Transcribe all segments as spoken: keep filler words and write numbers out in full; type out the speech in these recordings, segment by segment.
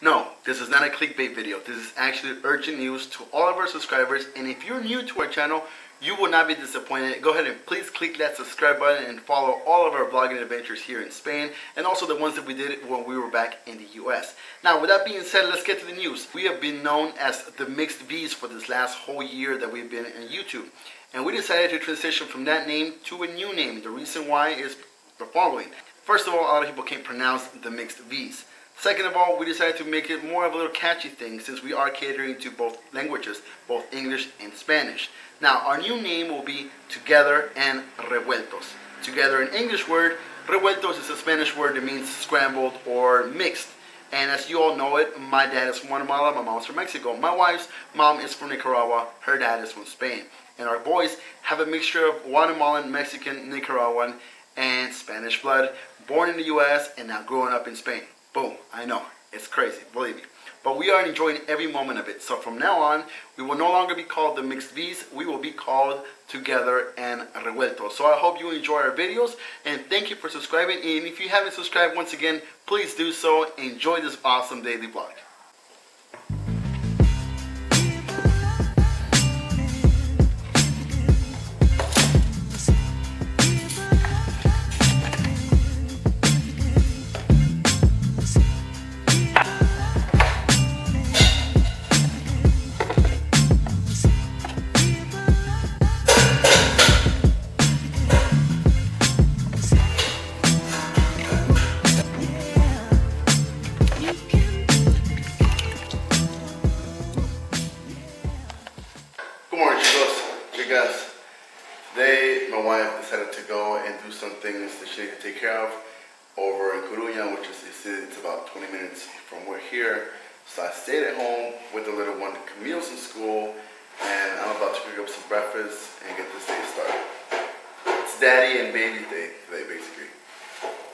No, this is not a clickbait video. This is actually urgent news to all of our subscribers, and if you're new to our channel, you will not be disappointed. Go ahead and please click that subscribe button and follow all of our vlogging adventures here in Spain, and also the ones that we did when we were back in the U S. Now, with that being said, let's get to the news. We have been known as the Mixed Bees for this last whole year that we've been on YouTube, and we decided to transition from that name to a new name. The reason why is the following. First of all, a lot of people can't pronounce the Mixed Bees. Second of all, we decided to make it more of a little catchy thing since we are catering to both languages, both English and Spanish. Now, our new name will be Together and Revueltos. Together, an English word. Revueltos is a Spanish word that means scrambled or mixed. And as you all know it, my dad is from Guatemala, my mom's from Mexico. My wife's mom is from Nicaragua, her dad is from Spain. And our boys have a mixture of Guatemalan, Mexican, Nicaraguan, and Spanish blood, born in the U S and now growing up in Spain. Boom, I know, it's crazy, believe me. But we are enjoying every moment of it. So from now on, we will no longer be called the Mixed Bees. We will be called Together and Revueltos. So I hope you enjoy our videos, and thank you for subscribing. And if you haven't subscribed, once again, please do so. Enjoy this awesome daily vlog. Today, my wife decided to go and do some things that she needed to take care of over in Coruña, which is it's about twenty minutes from where here. So I stayed at home with the little one. Camille's in school, and I'm about to pick up some breakfast and get this day started. It's Daddy and Baby Day today, basically.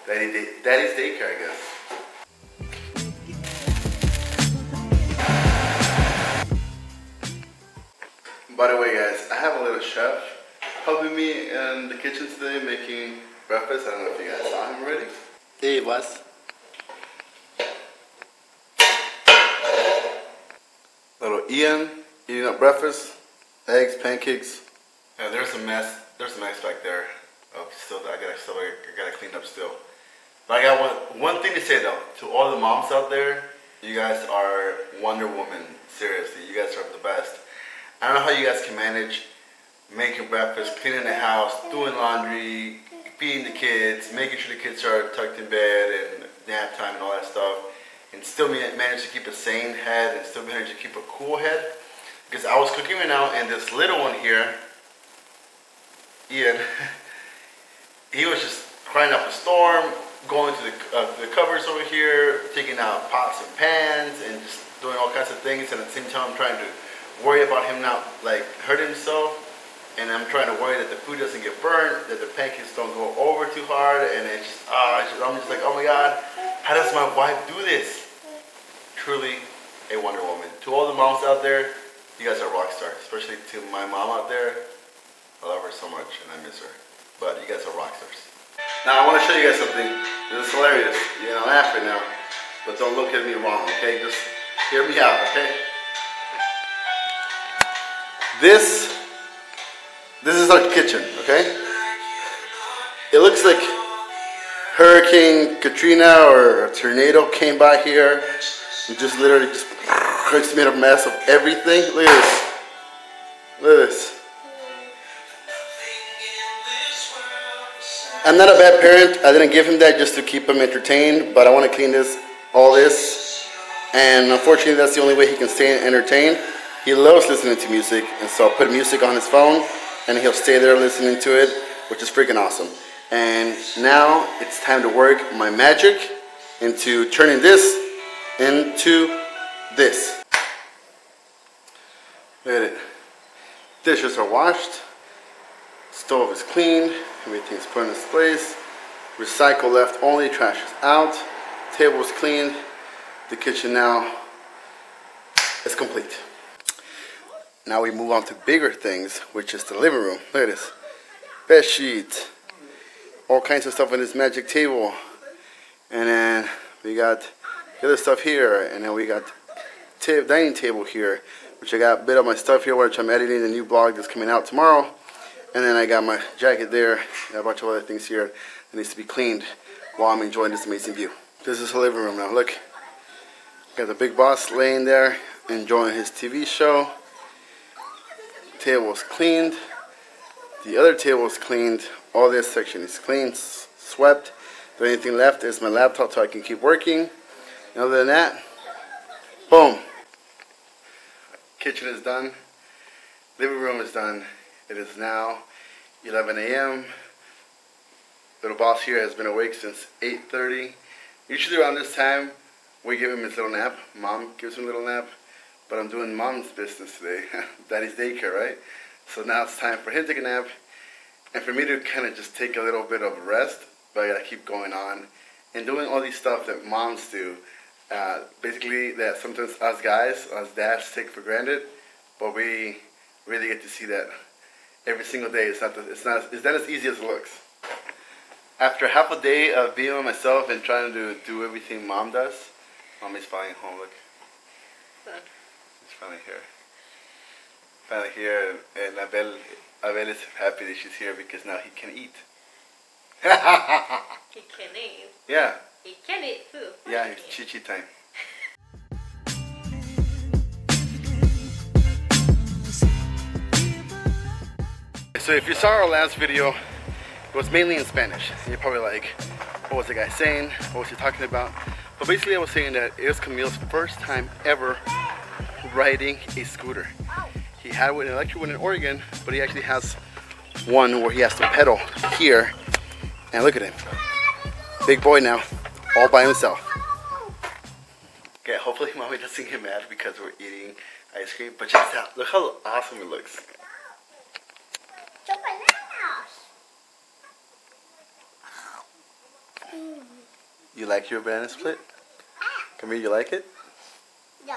Daddy day, Daddy's daycare, I guess. By the way, guys, I have a little chef helping me in the kitchen today making breakfast. I don't know if you guys saw him already. There he was. Little Ian eating up breakfast, eggs, pancakes. Yeah, there's a mess. There's a mess back there. Oh, still, I gotta, still, I gotta clean up still. But I got one, one thing to say though, to all the moms out there, you guys are Wonder Woman. Seriously, you guys are the best. I don't know how you guys can manage making breakfast, cleaning the house, doing laundry, feeding the kids, making sure the kids are tucked in bed and nap time and all that stuff, and still manage to keep a sane head and still manage to keep a cool head. Because I was cooking right now, and this little one here, Ian, he was just crying up a storm, going to the, uh, the covers over here, taking out pots and pans, and just doing all kinds of things, and at the same time trying to worry about him not like hurting himself, and I'm trying to worry that the food doesn't get burnt, that the pancakes don't go over too hard, and it's just, uh, it's just I'm just like, oh my God, how does my wife do this? Truly a Wonder Woman. To all the moms out there, you guys are rock stars. Especially to my mom out there, I love her so much and I miss her. But you guys are rock stars. Now I want to show you guys something. This is hilarious. You're gonna laugh right now, but don't look at me wrong, okay? Just hear me out, okay? This, this is our kitchen, okay? It looks like Hurricane Katrina or a tornado came by here and just literally just, just made a mess of everything. Look at this. Look at this. I'm not a bad parent. I didn't give him that just to keep him entertained, but I want to clean this, all this. And unfortunately, that's the only way he can stay entertained. He loves listening to music, and so I'll put music on his phone and he'll stay there listening to it, which is freaking awesome. And now it's time to work my magic into turning this into this. Look at it. Dishes are washed, stove is cleaned, everything's put in its place, recycle left only, trash is out, table is cleaned, the kitchen now is complete. Now we move on to bigger things, which is the living room. Look at this. Bed sheet. All kinds of stuff on this magic table. And then we got the other stuff here, and then we got the dining table here, which I got a bit of my stuff here, which I'm editing the new blog that's coming out tomorrow. And then I got my jacket there, and a bunch of other things here that needs to be cleaned while I'm enjoying this amazing view. This is the living room now, look. Got the big boss laying there, enjoying his T V show. Table's cleaned. The other table's cleaned. All this section is clean, swept. The only thing left is my laptop so I can keep working. And other than that, boom. Kitchen is done. Living room is done. It is now eleven A M Little boss here has been awake since eight thirty. Usually around this time, we give him his little nap. Mom gives him a little nap. But I'm doing mom's business today. Daddy's daycare, right? So now it's time for him to take a nap. And for me to kind of just take a little bit of rest. But I gotta keep going on and doing all these stuff that moms do. Uh, basically, that sometimes us guys, us dads, take for granted. But we really get to see that every single day. It's not, the, it's not, it's not as easy as it looks. After half a day of being with myself and trying to do everything mom does, mommy's finally home, look. Look. She's finally here. Finally here, and Abel, Abel is happy that she's here because now he can eat. He can eat? Yeah. He can eat too. Yeah, it's chichi time. So if you saw our last video, it was mainly in Spanish. You're probably like, what was the guy saying? What was he talking about? But basically I was saying that it was Camille's first time ever riding a scooter. He had an electric one in Oregon, but he actually has one where he has to pedal here. And look at him. Big boy now, all by himself. Okay, hopefully mommy doesn't get mad because we're eating ice cream, but check this out. Look how awesome it looks. You like your banana split? Come here, you like it? Yeah.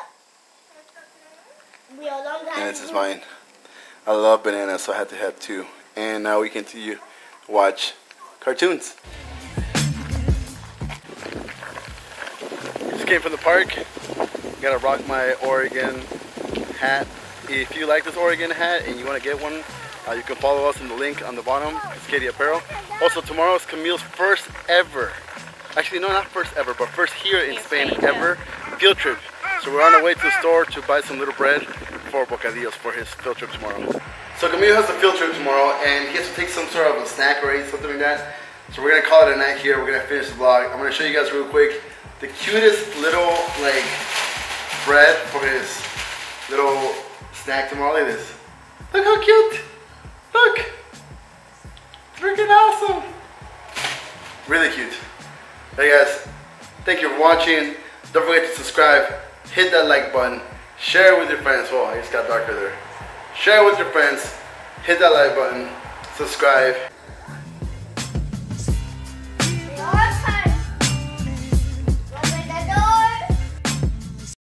And this is mine. I love bananas, so I had to have two. And now we continue to watch cartoons. Just came from the park. Gotta rock my Oregon hat. If you like this Oregon hat and you want to get one, uh, you can follow us in the link on the bottom. It's Katie Apparel. Also, tomorrow is Camille's first ever. Actually, no, not first ever, but first here in Spain ever field trip. So we're on our way to the store to buy some little bread for bocadillos for his field trip tomorrow. So Camille has a field trip tomorrow, and he has to take some sort of a snack or eat something like that. So we're gonna call it a night here. We're gonna finish the vlog. I'm gonna show you guys real quick the cutest little like bread for his little snack tomorrow. Look at this. Look how cute. Look. Freaking awesome. Really cute. Hey guys, thank you for watching. Don't forget to subscribe, hit that like button, share it with your friends. Whoa, I just got darker there. Share it with your friends, hit that like button, subscribe.